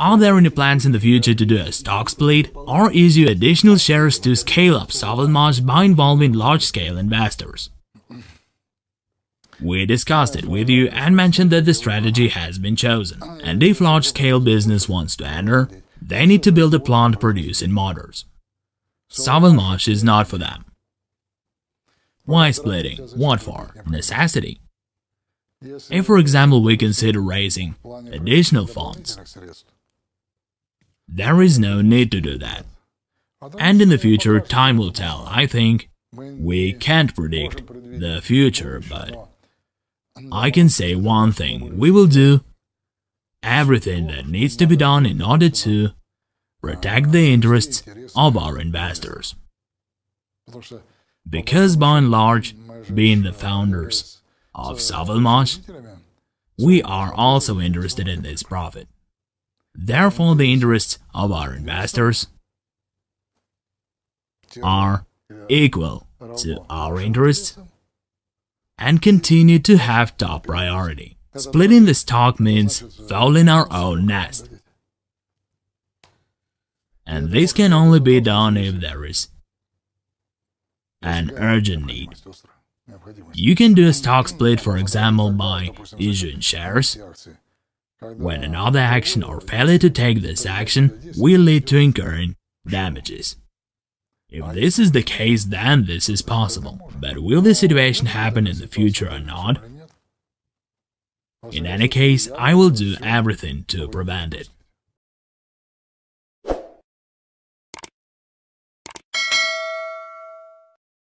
Are there any plans in the future to do a stock split or issue additional shares to scale up SovElMash by involving large-scale investors? We discussed it with you and mentioned that the strategy has been chosen, and if large-scale business wants to enter, they need to build a plant producing motors. SovElMash is not for them. Why splitting? What for? Necessity. If, for example, we consider raising additional funds, there is no need to do that. And in the future, time will tell. I think we can't predict the future, but I can say one thing: we will do everything that needs to be done in order to protect the interests of our investors. Because by and large, being the founders of SovElMash, we are also interested in this profit. Therefore, the interests of our investors are equal to our interests and continue to have top priority. Splitting the stock means fouling our own nest. And this can only be done if there is an urgent need. You can do a stock split, for example, by issuing shares, when another action or failure to take this action will lead to incurring damages. If this is the case, then this is possible. But will this situation happen in the future or not? In any case, I will do everything to prevent it.